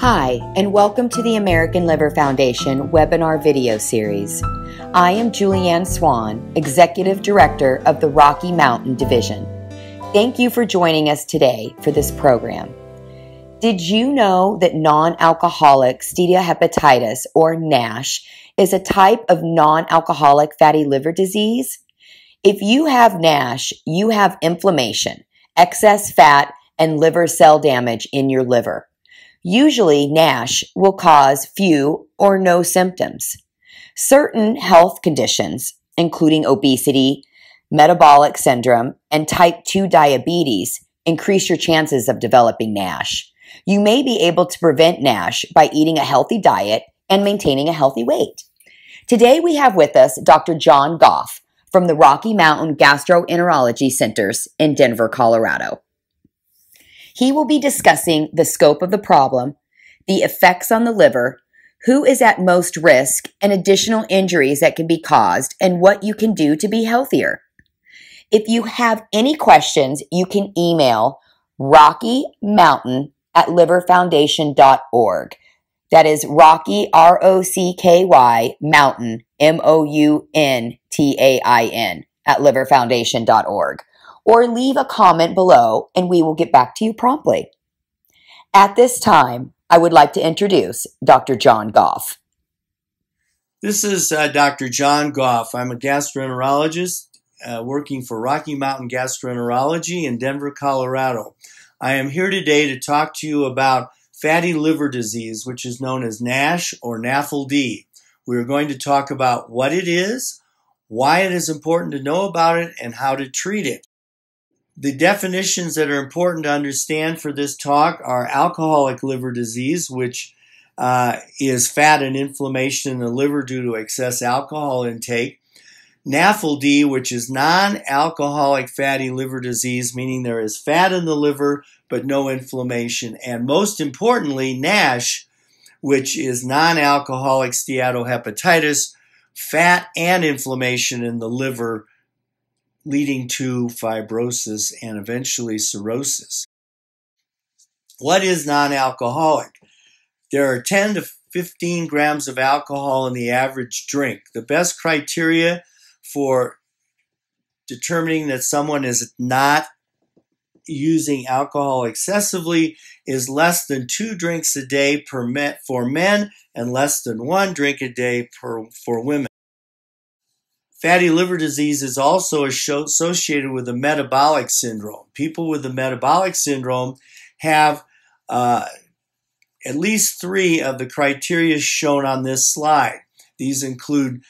Hi, and welcome to the American Liver Foundation webinar video series. I am Julianne Swan, Executive Director of the Rocky Mountain Division. Thank you for joining us today for this program. Did you know that non-alcoholic steatohepatitis, or NASH, is a type of non-alcoholic fatty liver disease? If you have NASH, you have inflammation, excess fat, and liver cell damage in your liver. Usually, NASH will cause few or no symptoms. Certain health conditions, including obesity, metabolic syndrome, and type 2 diabetes, increase your chances of developing NASH. You may be able to prevent NASH by eating a healthy diet and maintaining a healthy weight. Today, we have with us Dr. John Goff from the Rocky Mountain Gastroenterology Centers in Denver, Colorado. He will be discussing the scope of the problem, the effects on the liver, who is at most risk, and additional injuries that can be caused, and what you can do to be healthier. If you have any questions, you can email rockymountain@liverfoundation.org. That is Rocky, R-O-C-K-Y, Mountain, M-O-U-N-T-A-I-N, @liverfoundation.org. Or leave a comment below and we will get back to you promptly. At this time, I would like to introduce Dr. John Goff. This is Dr. John Goff. I'm a gastroenterologist working for Rocky Mountain Gastroenterology in Denver, Colorado. I am here today to talk to you about fatty liver disease, which is known as NASH or NAFLD. We're going to talk about what it is, why it is important to know about it, and how to treat it. The definitions that are important to understand for this talk are alcoholic liver disease, which is fat and inflammation in the liver due to excess alcohol intake. NAFLD, which is non-alcoholic fatty liver disease, meaning there is fat in the liver but no inflammation. And most importantly, NASH, which is non-alcoholic steatohepatitis, fat and inflammation in the liver leading to fibrosis and eventually cirrhosis. What is non-alcoholic? There are 10 to 15 grams of alcohol in the average drink. The best criteria for determining that someone is not using alcohol excessively is less than 2 drinks a day for men and less than 1 drink a day for women. Fatty liver disease is also associated with a metabolic syndrome. People with the metabolic syndrome have at least 3 of the criteria shown on this slide. These include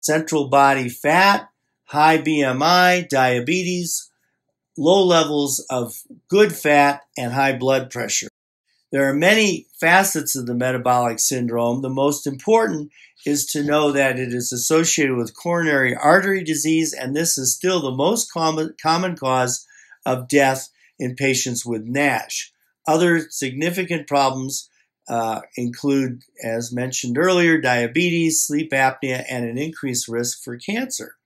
central body fat, high BMI, diabetes, low levels of good fat, and high blood pressure. There are many facets of the metabolic syndrome. The most important is to know that it is associated with coronary artery disease, and this is still the most common cause of death in patients with NASH. Other significant problems include, as mentioned earlier, diabetes, sleep apnea, and an increased risk for cancer.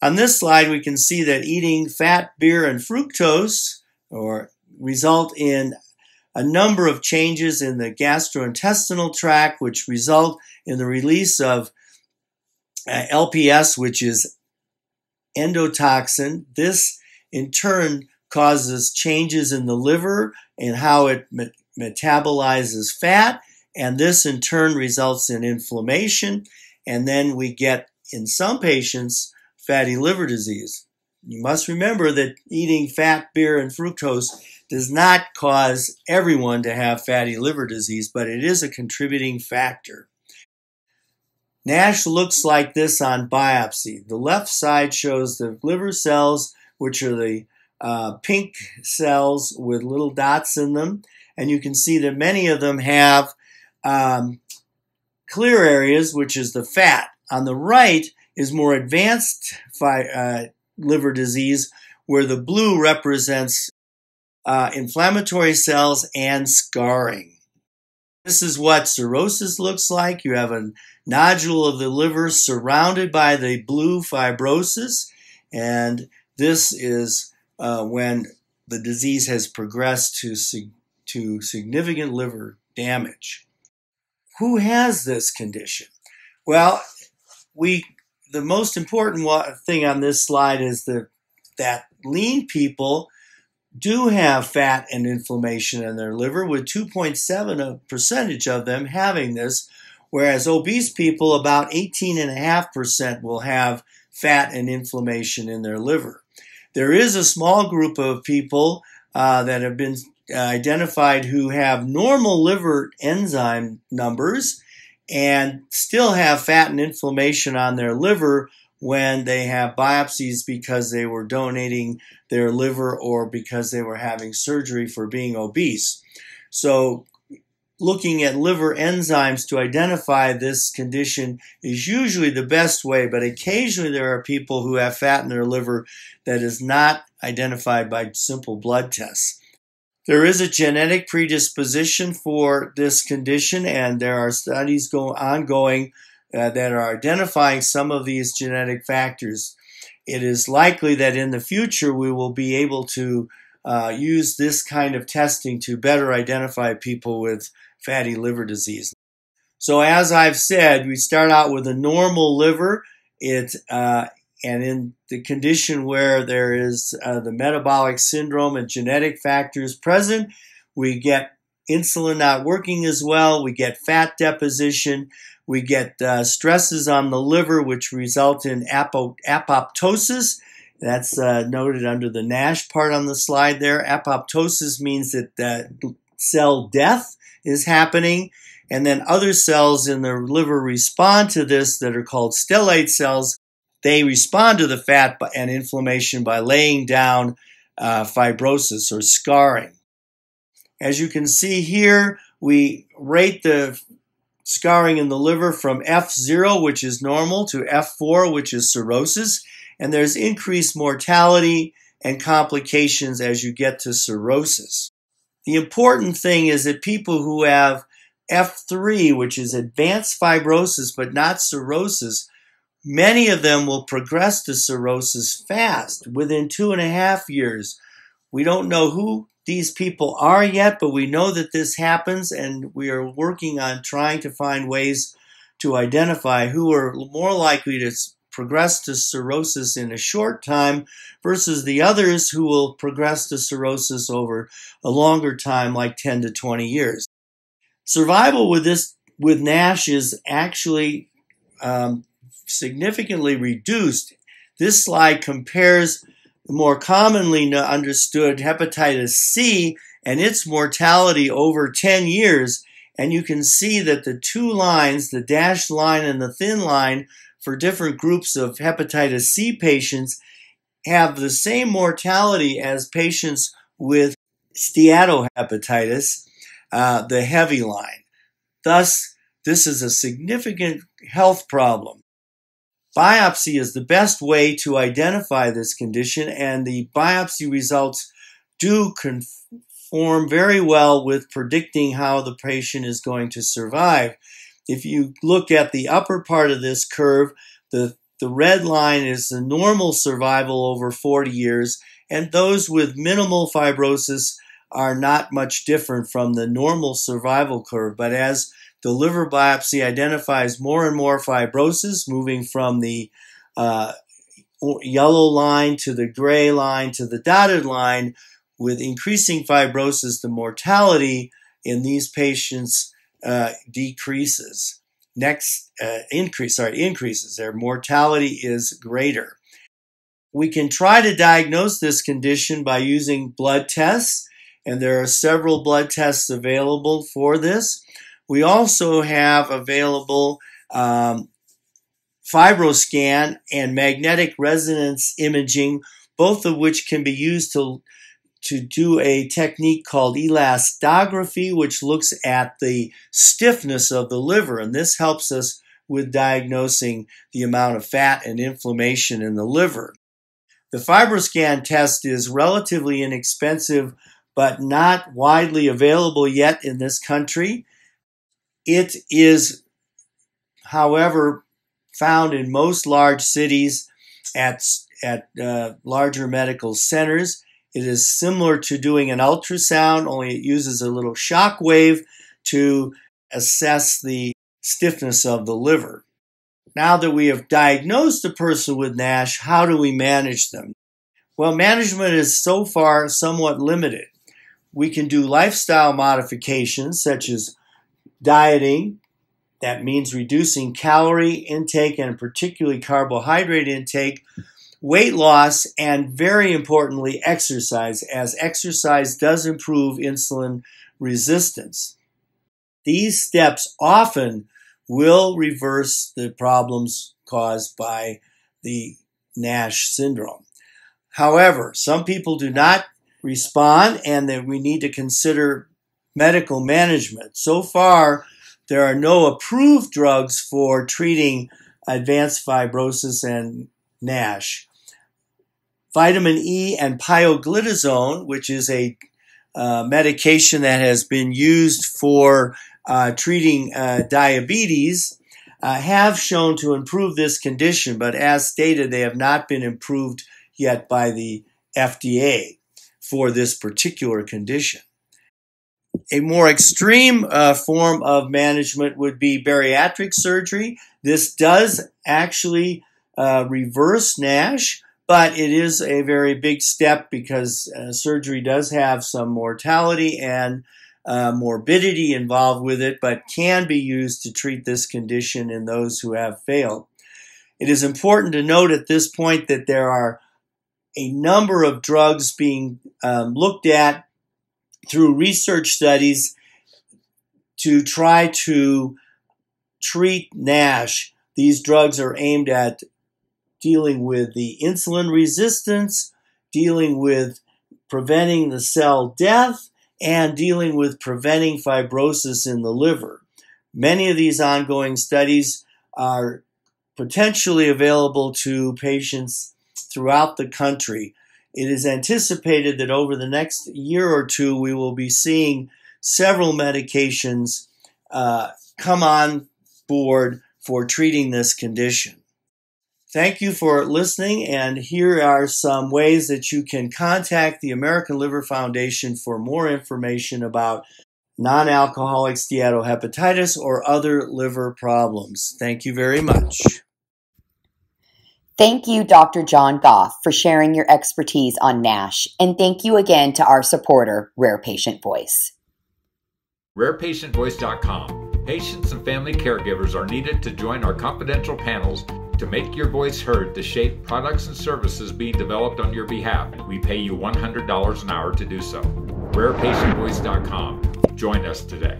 On this slide, we can see that eating fat, beer, and fructose result in a number of changes in the gastrointestinal tract, which result in the release of LPS, which is endotoxin. This, in turn, causes changes in the liver and how it metabolizes fat, and this, in turn, results in inflammation, and then we get, in some patients, fatty liver disease. You must remember that eating fat, beer, and fructose does not cause everyone to have fatty liver disease, but it is a contributing factor. NASH looks like this on biopsy. The left side shows the liver cells, which are the pink cells with little dots in them, and you can see that many of them have clear areas, which is the fat. On the right is more advanced liver disease, where the blue represents inflammatory cells and scarring. This is what cirrhosis looks like. You have a nodule of the liver surrounded by the blue fibrosis, and this is when the disease has progressed to significant liver damage. Who has this condition? Well, the most important thing on this slide is that lean people do have fat and inflammation in their liver, with 2.7% of them having this, whereas obese people, about 18.5% will have fat and inflammation in their liver. There is a small group of people that have been identified who have normal liver enzyme numbers and still have fat and inflammation on their liver when they have biopsies because they were donating their liver or because they were having surgery for being obese. So looking at liver enzymes to identify this condition is usually the best way, but occasionally there are people who have fat in their liver that is not identified by simple blood tests. There is a genetic predisposition for this condition, and there are studies ongoing that are identifying some of these genetic factors. It is likely that in the future we will be able to use this kind of testing to better identify people with fatty liver disease. So as I've said, we start out with a normal liver. And in the condition where there is the metabolic syndrome and genetic factors present, we get insulin not working as well, we get fat deposition, we get stresses on the liver which result in apoptosis. That's noted under the NASH part on the slide there. Apoptosis means that cell death is happening, and then other cells in the liver respond to this that are called stellate cells. They respond to the fat and inflammation by laying down fibrosis or scarring. As you can see here, we rate the scarring in the liver from F0, which is normal, to F4, which is cirrhosis, and there's increased mortality and complications as you get to cirrhosis. The important thing is that people who have F3, which is advanced fibrosis but not cirrhosis, many of them will progress to cirrhosis fast, within 2.5 years. We don't know who these people are yet, but we know that this happens, and we are working on trying to find ways to identify who are more likely to progress to cirrhosis in a short time versus the others who will progress to cirrhosis over a longer time, like 10 to 20 years. Survival with NASH is actually significantly reduced. This slide compares the more commonly understood hepatitis C and its mortality over 10 years, and you can see that the two lines, the dashed line and the thin line, for different groups of hepatitis C patients have the same mortality as patients with steatohepatitis, the heavy line. Thus, this is a significant health problem. Biopsy is the best way to identify this condition, and the biopsy results do conform very well with predicting how the patient is going to survive. If you look at the upper part of this curve, the red line is the normal survival over 40 years, and those with minimal fibrosis are not much different from the normal survival curve, but as the liver biopsy identifies more and more fibrosis, moving from the yellow line to the gray line to the dotted line. With increasing fibrosis, the mortality in these patients increases. Their mortality is greater. We can try to diagnose this condition by using blood tests, and there are several blood tests available for this. We also have available FibroScan and magnetic resonance imaging, both of which can be used to do a technique called elastography, which looks at the stiffness of the liver, and this helps us with diagnosing the amount of fat and inflammation in the liver. The FibroScan test is relatively inexpensive, but not widely available yet in this country. It is, however, found in most large cities at larger medical centers. It is similar to doing an ultrasound, only it uses a little shock wave to assess the stiffness of the liver. Now that we have diagnosed a person with NASH, how do we manage them? Well, management is so far somewhat limited. We can do lifestyle modifications such as dieting. That means reducing calorie intake and particularly carbohydrate intake, weight loss, and very importantly, exercise, as exercise does improve insulin resistance. These steps often will reverse the problems caused by the NASH syndrome. However, some people do not respond, and that we need to consider medical management. So far, there are no approved drugs for treating advanced fibrosis and NASH. Vitamin E and pioglitazone, which is a medication that has been used for treating diabetes, have shown to improve this condition, but as stated, they have not been improved yet by the FDA for this particular condition. A more extreme form of management would be bariatric surgery. This does actually reverse NASH, but it is a very big step because surgery does have some mortality and morbidity involved with it, but can be used to treat this condition in those who have failed. It is important to note at this point that there are a number of drugs being looked at through research studies to try to treat NASH. These drugs are aimed at dealing with the insulin resistance, dealing with preventing the cell death, and dealing with preventing fibrosis in the liver. Many of these ongoing studies are potentially available to patients throughout the country. It is anticipated that over the next year or two, we will be seeing several medications come on board for treating this condition. Thank you for listening, and here are some ways that you can contact the American Liver Foundation for more information about non-alcoholic steatohepatitis or other liver problems. Thank you very much. Thank you, Dr. John Goff, for sharing your expertise on NASH, and thank you again to our supporter, Rare Patient Voice. RarePatientVoice.com. Patients and family caregivers are needed to join our confidential panels to make your voice heard to shape products and services being developed on your behalf, and we pay you $100 an hour to do so. RarePatientVoice.com. Join us today.